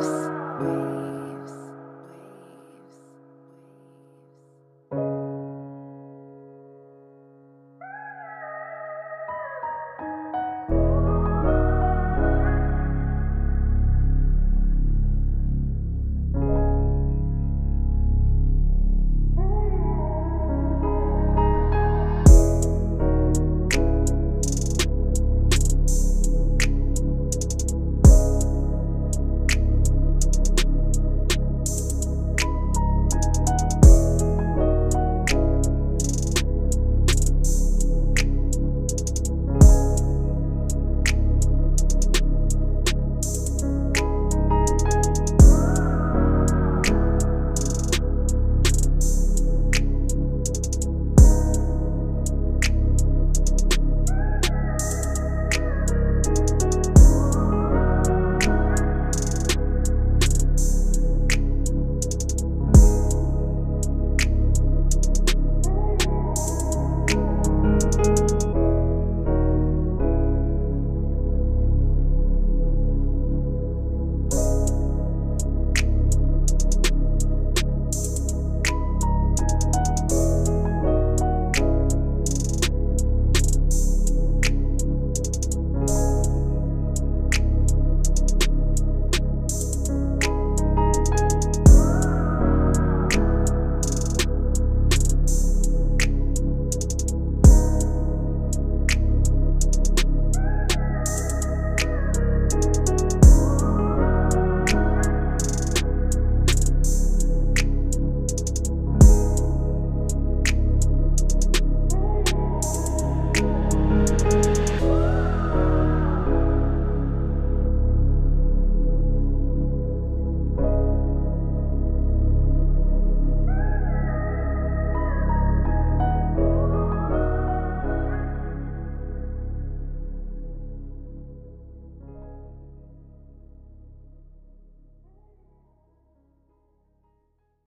lives.